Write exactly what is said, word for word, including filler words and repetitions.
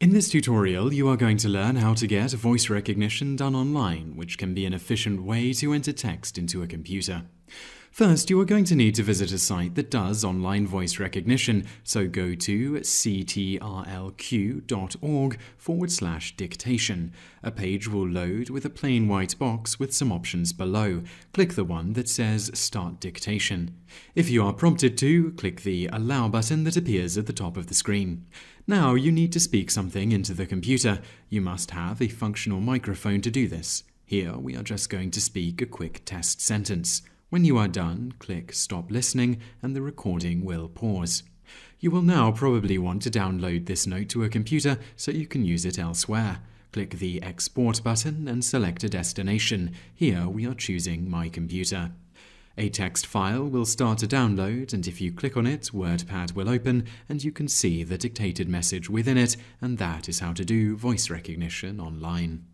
In this tutorial, you are going to learn how to get voice recognition done online, which can be an efficient way to enter text into a computer. First, you are going to need to visit a site that does online voice recognition, so go to ctrlq.org forward slash dictation. A page will load with a plain white box with some options below. Click the one that says Start Dictation. If you are prompted to, click the Allow button that appears at the top of the screen. Now you need to speak something into the computer. You must have a functional microphone to do this. Here we are just going to speak a quick test sentence. When you are done, click Stop Listening and the recording will pause. You will now probably want to download this note to a computer so you can use it elsewhere. Click the Export button and select a destination. Here we are choosing My Computer. A text file will start to download, and if you click on it, WordPad will open and you can see the dictated message within it, and that is how to do voice recognition online.